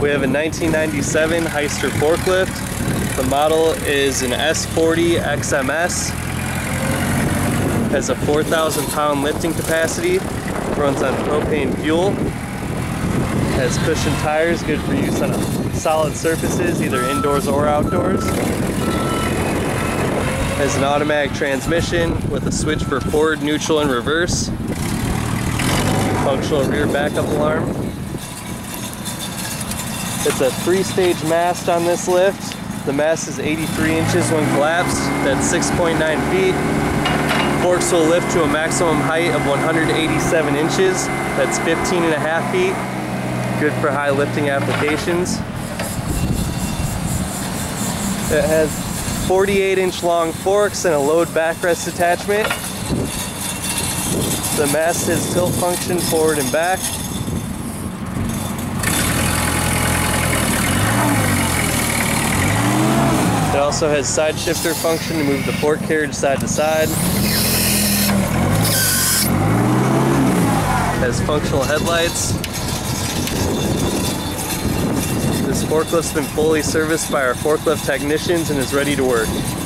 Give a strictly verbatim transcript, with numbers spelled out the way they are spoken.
We have a nineteen ninety-seven Hyster forklift. The model is an S forty X M S. Has a four thousand pound lifting capacity. Runs on propane fuel. Has cushioned tires, good for use on solid surfaces, either indoors or outdoors. Has an automatic transmission with a switch for forward, neutral, and reverse. Functional rear backup alarm. It's a three-stage mast on this lift. The mast is eighty-three inches when collapsed. That's six point nine feet. Forks will lift to a maximum height of one hundred eighty-seven inches. That's fifteen and a half feet. Good for high lifting applications. It has forty-eight inch long forks and a load backrest attachment. The mast has tilt function forward and back. It also has side shifter function to move the fork carriage side to side. It has functional headlights. This forklift's been fully serviced by our forklift technicians and is ready to work.